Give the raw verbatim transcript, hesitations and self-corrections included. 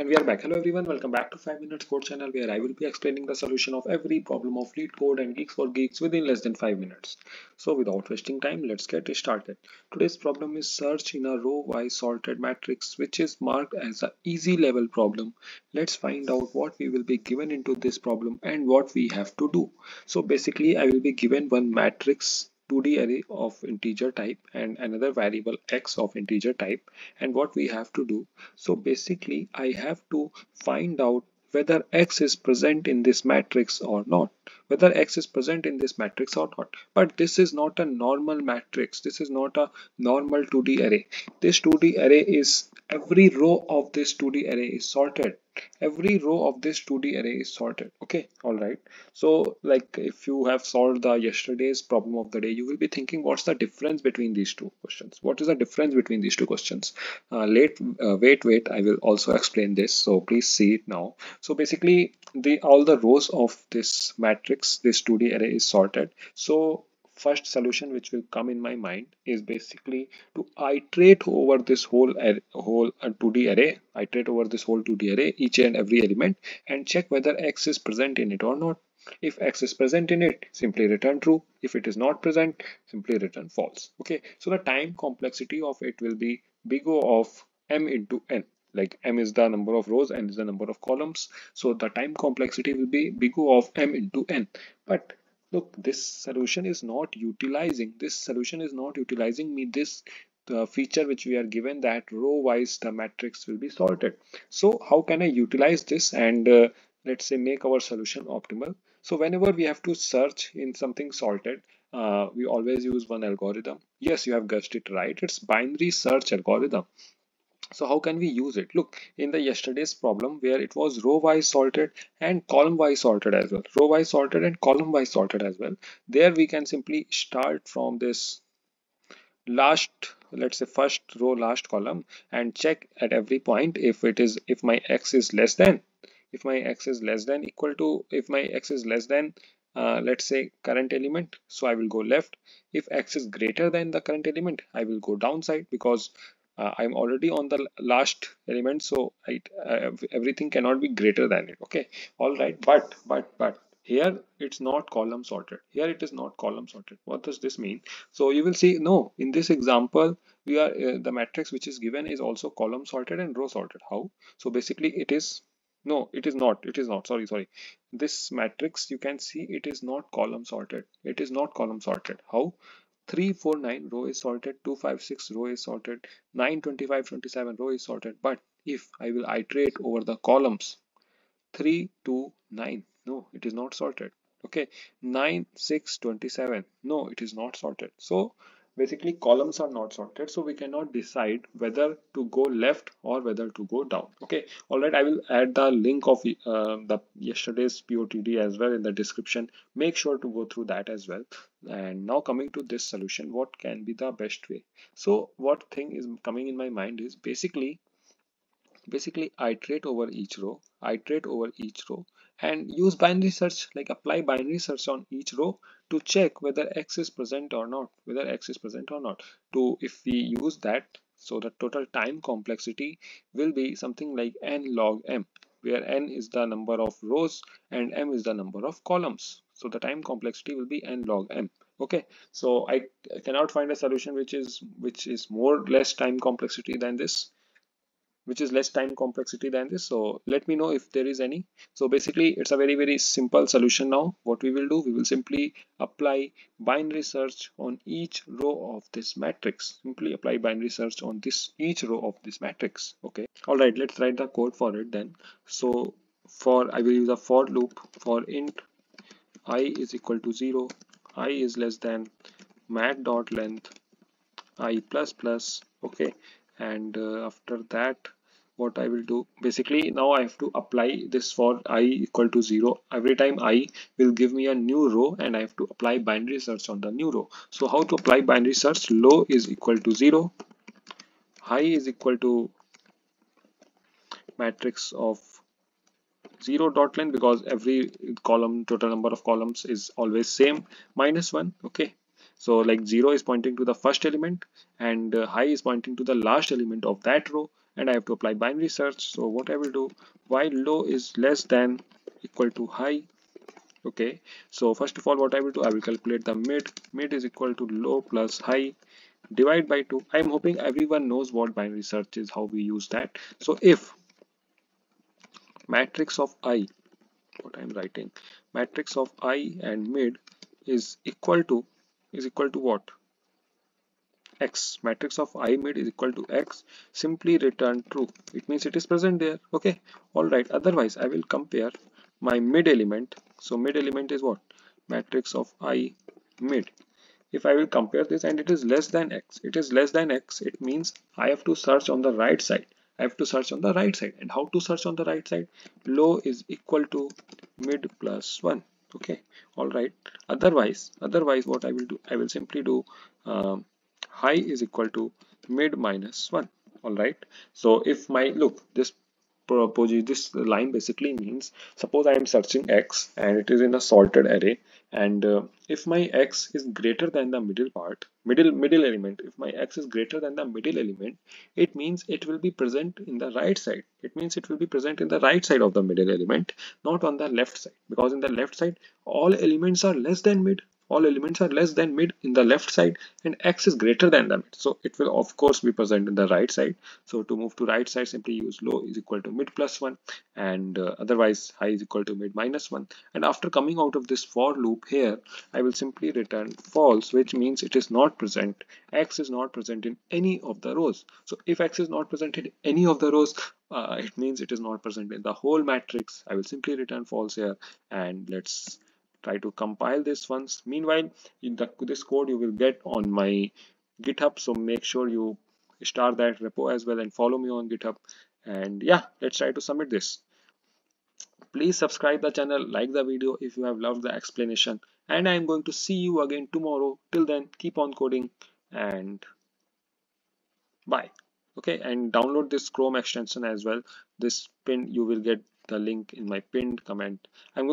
And we are back. Hello everyone, welcome back to five minutes code channel, where I will be explaining the solution of every problem of LeetCode and GeeksForGeeks within less than five minutes. So without wasting time, let's get started. Today's problem is search in a row-wise sorted matrix, which is marked as an easy level problem. Let's find out what we will be given into this problem and what we have to do. So basically, I will be given one matrix two D array of integer type and another variable x of integer type, and what we have to do. So basically I have to find out whether x is present in this matrix or not, whether x is present in this matrix or not. But this is not a normal matrix, this is not a normal two D array. This two D array is, every row of this two D array is sorted. Every row of this two D array is sorted. Okay, all right. So like if you have solved the yesterday's problem of the day, you will be thinking, what's the difference between these two questions? What is the difference between these two questions? Uh, late, uh, wait, wait, I will also explain this. So please see it now. So basically the all the rows of this matrix, this two D array is sorted. So first solution which will come in my mind is basically to iterate over this whole array, whole two D array, iterate over this whole two D array, each and every element, and check whether x is present in it or not. If x is present in it, simply return true. If it is not present, simply return false. Okay, so the time complexity of it will be big O of m into n. Like m is the number of rows, n is the number of columns. So the time complexity will be big O of m into n. But look, this solution is not utilizing, this solution is not utilizing me this the feature which we are given, that row wise the matrix will be sorted. So how can I utilize this and uh, let's say make our solution optimal? So whenever we have to search in something sorted, uh, we always use one algorithm. Yes, you have guessed it right, it's binary search algorithm. So how can we use it? Look, in the yesterday's problem where it was row wise sorted and column wise sorted as well, row wise sorted and column wise sorted as well, there we can simply start from this last, let's say first row last column, and check at every point if it is, if my x is less than, if my x is less than equal to, if my x is less than Uh, let's say current element, so I will go left. If x is greater than the current element, I will go downside, because Uh, I'm already on the last element, so I, uh, everything cannot be greater than it. Okay, all right, but but but here it's not column sorted, here it is not column sorted. What does this mean? So you will see, no, in this example we are uh, the matrix which is given is also column sorted and row sorted. How? So basically it is, no, it is not, it is not, sorry, sorry. This matrix, you can see it is not column sorted, it is not column sorted. How? three, four, nine row is sorted, two, five, six row is sorted, nine, twenty-five, twenty-seven row is sorted. But if I will iterate over the columns, three, two, nine, no, it is not sorted. Okay, nine, six, twenty-seven, no, it is not sorted. So basically columns are not sorted, so we cannot decide whether to go left or whether to go down. Okay, all right, I will add the link of uh, the yesterday's P O T D as well in the description. Make sure to go through that as well. And now coming to this solution, what can be the best way? So what thing is coming in my mind is basically basically iterate over each row, iterate over each row and use binary search, like apply binary search on each row to check whether x is present or not, whether x is present or not. To if we use that, so the total time complexity will be something like n log m, where n is the number of rows and m is the number of columns. So the time complexity will be n log m. Okay, so I cannot find a solution which is which is more or less time complexity than this. Which is less time complexity than this. So let me know if there is any. So basically it's a very very simple solution. Now what we will do, we will simply apply binary search on each row of this matrix, simply apply binary search on this each row of this matrix. Okay, all right, let's write the code for it then. So for, I will use a for loop, for int I is equal to zero, I is less than mat dot length I plus plus. Okay, and uh, after that what I will do, basically now I have to apply this for I equal to zero. Every time I will give me a new row and I have to apply binary search on the new row. So how to apply binary search? Low is equal to zero, high is equal to matrix of zero dot length, because every column, total number of columns is always same, minus one. Okay, so like zero is pointing to the first element and uh, high is pointing to the last element of that row, and I have to apply binary search. So what I will do, while low is less than equal to high. Okay, so first of all, what I will do, I will calculate the mid. Mid is equal to low plus high, divide by two. I am hoping everyone knows what binary search is, how we use that. So if matrix of I, what I am writing, matrix of I and mid is equal to, is equal to what? X. Matrix of I mid is equal to X. Simply return true. It means it is present there. Okay, all right. Otherwise, I will compare my mid element. So mid element is what? Matrix of I mid. If I will compare this and it is less than X, it is less than X, it means I have to search on the right side. I have to search on the right side. And how to search on the right side? Low is equal to mid plus one. Okay, all right. Otherwise, otherwise what I will do, I will simply do um, high is equal to mid minus one. All right. So if my, look, this this line basically means, suppose I am searching X and it is in a sorted array, and uh, if my X is greater than the middle part, middle middle element, if my X is greater than the middle element, it means it will be present in the right side. It means it will be present in the right side of the middle element, not on the left side, because in the left side all elements are less than mid. All elements are less than mid in the left side, and X is greater than the mid. So it will of course be present in the right side. So to move to right side, simply use low is equal to mid plus one, and uh, otherwise high is equal to mid minus one. And after coming out of this for loop here, I will simply return false, which means it is not present. X is not present in any of the rows. So if X is not present in any of the rows, uh, it means it is not present in the whole matrix. I will simply return false here, and let's try to compile this once. Meanwhile, in the, this code you will get on my GitHub, so make sure you star that repo as well and follow me on GitHub. And yeah, let's try to submit this. Please subscribe the channel, like the video if you have loved the explanation, and I am going to see you again tomorrow. Till then, keep on coding and bye. Okay, and download this Chrome extension as well. This pin, you will get the link in my pinned comment. I'm going